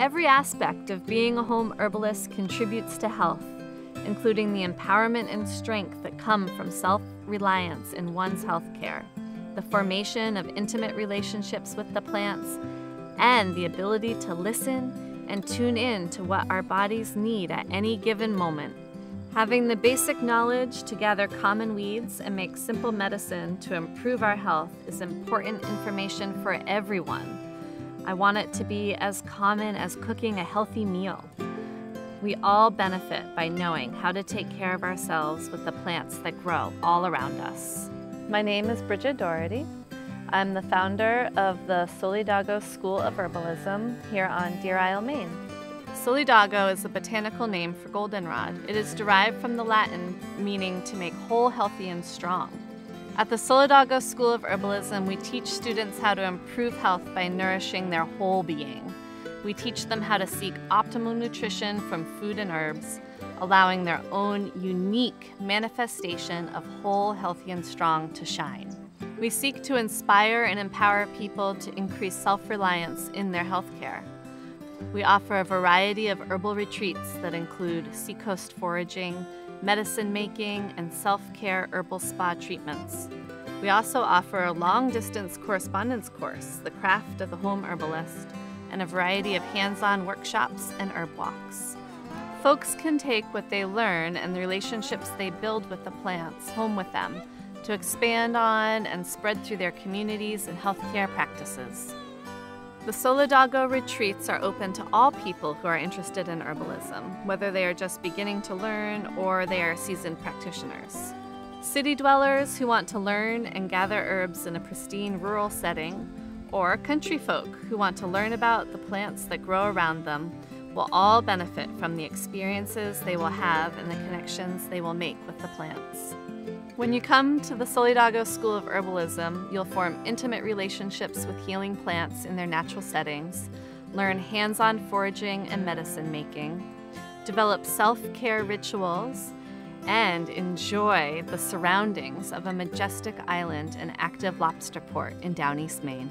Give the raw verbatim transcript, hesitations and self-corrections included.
Every aspect of being a home herbalist contributes to health, including the empowerment and strength that come from self-reliance in one's healthcare, the formation of intimate relationships with the plants, and the ability to listen and tune in to what our bodies need at any given moment. Having the basic knowledge to gather common weeds and make simple medicine to improve our health is important information for everyone. I want it to be as common as cooking a healthy meal. We all benefit by knowing how to take care of ourselves with the plants that grow all around us. My name is Bridget Doherty. I'm the founder of the Solidago School of Herbalism here on Deer Isle, Maine. Solidago is a botanical name for goldenrod. It is derived from the Latin meaning to make whole, healthy, and strong. At the Solidago School of Herbalism, we teach students how to improve health by nourishing their whole being. We teach them how to seek optimal nutrition from food and herbs, allowing their own unique manifestation of whole, healthy, and strong to shine. We seek to inspire and empower people to increase self-reliance in their healthcare. We offer a variety of herbal retreats that include seacoast foraging, medicine making, and self-care herbal spa treatments. We also offer a long-distance correspondence course, The Craft of the Home Herbalist, and a variety of hands-on workshops and herb walks. Folks can take what they learn and the relationships they build with the plants home with them to expand on and spread through their communities and healthcare practices. The Solidago retreats are open to all people who are interested in herbalism, whether they are just beginning to learn or they are seasoned practitioners. City dwellers who want to learn and gather herbs in a pristine rural setting, or country folk who want to learn about the plants that grow around them, will all benefit from the experiences they will have and the connections they will make with the plants. When you come to the Solidago School of Herbalism, you'll form intimate relationships with healing plants in their natural settings, learn hands-on foraging and medicine making, develop self-care rituals, and enjoy the surroundings of a majestic island and active lobster port in Downeast Maine.